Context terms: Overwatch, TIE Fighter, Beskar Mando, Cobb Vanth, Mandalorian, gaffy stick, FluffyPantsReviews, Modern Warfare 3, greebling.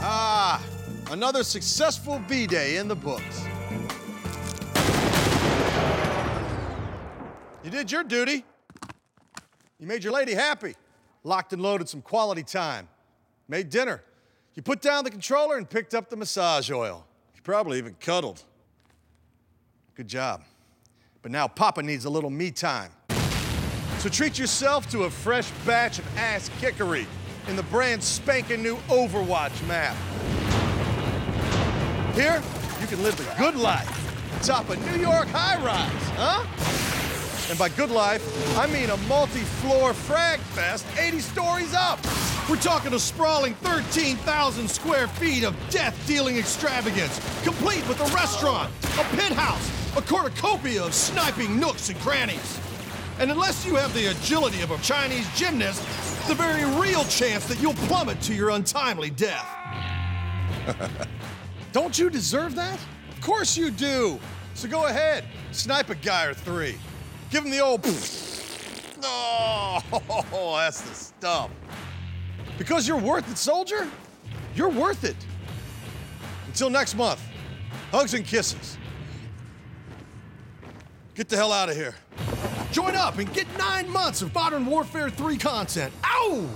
Ah, another successful B-Day in the books. You did your duty. You made your lady happy. Locked and loaded some quality time. Made dinner. You put down the controller and picked up the massage oil. You probably even cuddled. Good job. But now Papa needs a little me time. So treat yourself to a fresh batch of ass kickery in the brand spanking new Overwatch map. Here, you can live the good life atop a New York high-rise, huh? And by good life, I mean a multi-floor frag fest 80 stories up. We're talking a sprawling 13,000 square feet of death-dealing extravagance, complete with a restaurant, a penthouse, a cornucopia of sniping nooks and crannies. And unless you have the agility of a Chinese gymnast, the very real chance that you'll plummet to your untimely death. Don't you deserve that? Of course you do. So go ahead, snipe a guy or three. Give him the old oh, that's the stuff. Because you're worth it, soldier. You're worth it. Until next month, hugs and kisses. Get the hell out of here. Join up and get 9 months of Modern Warfare 3 content. Ow!